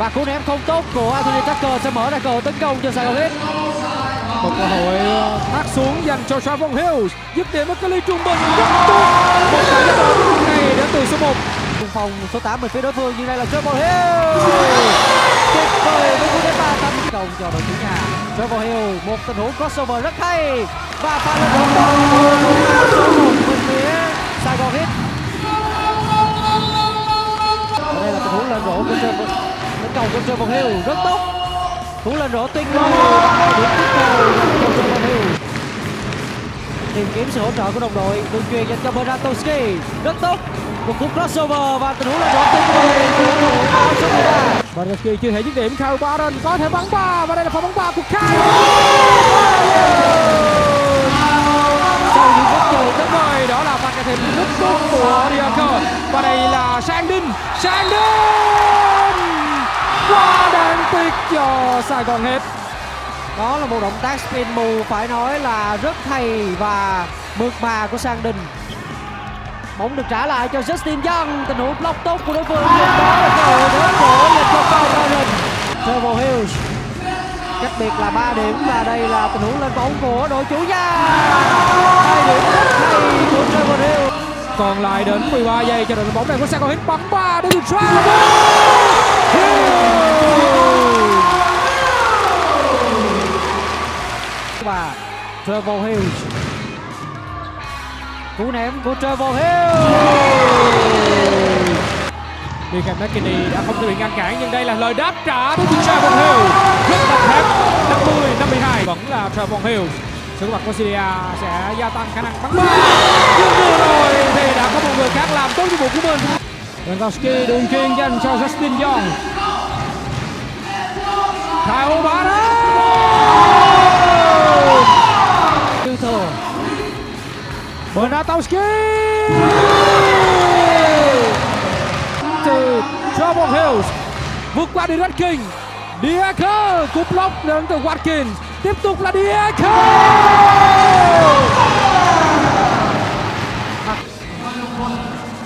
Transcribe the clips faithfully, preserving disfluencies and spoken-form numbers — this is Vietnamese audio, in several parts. Và cú ném không tốt của Anthony Tucker sẽ mở ra cơ hội tấn công cho Saigon Heat. Một cơ hội phát xuống dành cho Trevon Hughes, dứt điểm ở cái ly trung bình rất tốt. Một cú dứt điểm này đến từ số một. Trung phong số tám bên phía đối phương, nhưng đây là Trevon Hughes. Tuyệt vời với cú đá ba tầm cầu cho đội chủ nhà. Trevon Hughes một tình huống crossover rất hay và pha lên bóng số một bên phía Saigon Heat. Đây là tình huống lên rổ của Trevon, tấn công của Trevon Hughes rất tốt. Cú lên rổ tuyệt vời của Trevon Hughes. Tìm kiếm sự hỗ trợ của đồng đội, đường truyền dành cho Bernatowski rất tốt. Một cú crossover và tình huống lên rổ tuyệt vời của số mười ba. Bernatowski chưa thể dứt điểm, Kyle Barron có thể bắn ba và đây là pha bắn ba của Kyle. Sau những bất ngờ tuyệt vời, đó là pha cản thêm rất tốt của Tucker và đây là Sang Đình. Sang Đình quá đáng tiếc cho Saigon Heat. Đó là một động tác spin move phải nói là rất hay và mượt mà của Sang Đình. Bóng được trả lại cho Justin Young, tình huống block tốt của đối phương. Đó là cơ hội đối thủ dành cho Paul Ramirez. Trevor Hughes cách biệt là ba điểm và đây là tình huống lên bóng của đội chủ nhà. Hai điểm rất hay của Trevor Hughes. Còn lại đến mười ba giây cho đội bóng này của Saigon Heat bắn ba đến từ và Trevor Hughes. Cú ném của Trevor Hughes. Nick McKinney đã không thể bị ngăn cản nhưng đây là lời đáp trả đối với Trevor Hughes. Rất đậm thép, năm mươi năm mươi hai vẫn là Trevor Hughes. Sự có mặt của Syria sẽ gia tăng khả năng bắn ba. Nhưng vừa rồi thì đã có một người khác làm tốt nhiệm vụ của mình. Lewandowski đường truyền dành cho Justin Young. Kyle Barron. Bernatowski từ Trevor Hughes vượt qua đi Watkins. Diaker cú block đến từ Watkins, tiếp tục là Diaker.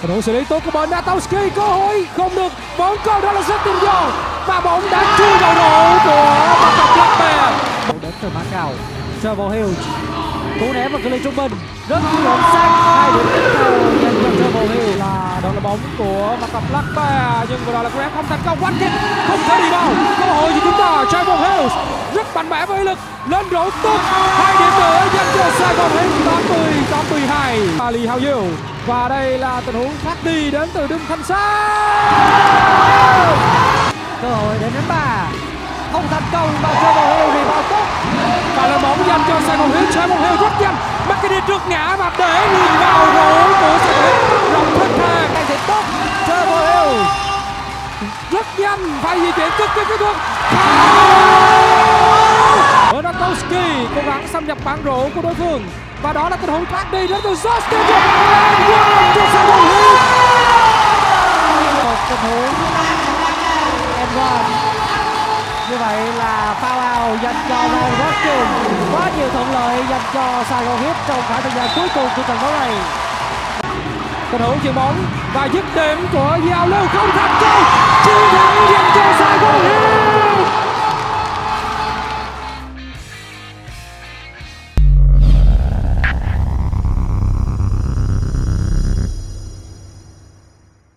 Đội xử lý tốt của Bernatowski, cơ hội không được, bóng câu đó là Justin Young và bóng đã chui vào đội của một cặp lập bè. Đến từ Macau Cherbelli, Trevor Hughes cú ném vào cự ly trung bình rất chuẩn xác. Hai điểm tiếp theo dành cho Trevor Hill là đó là bóng của mặt cặp Laka nhưng vừa đó là cú ném không thành công. Watkins không thể đi đâu, cơ hội cho chúng ta. Trevor Hill rất mạnh mẽ với lực lên rổ tốt. Hai điểm nữa dành cho Saigon Heat tám mươi tám mươi hai. Ali Hauyu và đây là tình huống phát đi đến từ Đinh Thanh Sang. Cơ hội đến đến ba không thành công và Trevor Hill thì vào tốt. Và là bóng dành cho Saigon Heat. Trevor Hill rất nhanh, McKinney trước ngã và để người vào rổ của Saigon Heat. Lòng thức thang đang thiệt tốt. Trevor Hill rất nhanh, phải di chuyển cực kỳ kỹ thuật. Nordowski cố gắng xâm nhập bán rổ của đối phương và đó là tình huống thoát đi đến từ Zostek. Một tình huống and one. Như vậy là foul out dành cho Watkins. Quá nhiều thuận lợi dành cho Saigon Heat trong khoảng thời gian cuối cùng của trận đấu này. Tình huống chuyền bóng và dứt điểm của Giao Lưu không thành công. Chiến thắng dành cho Saigon Heat.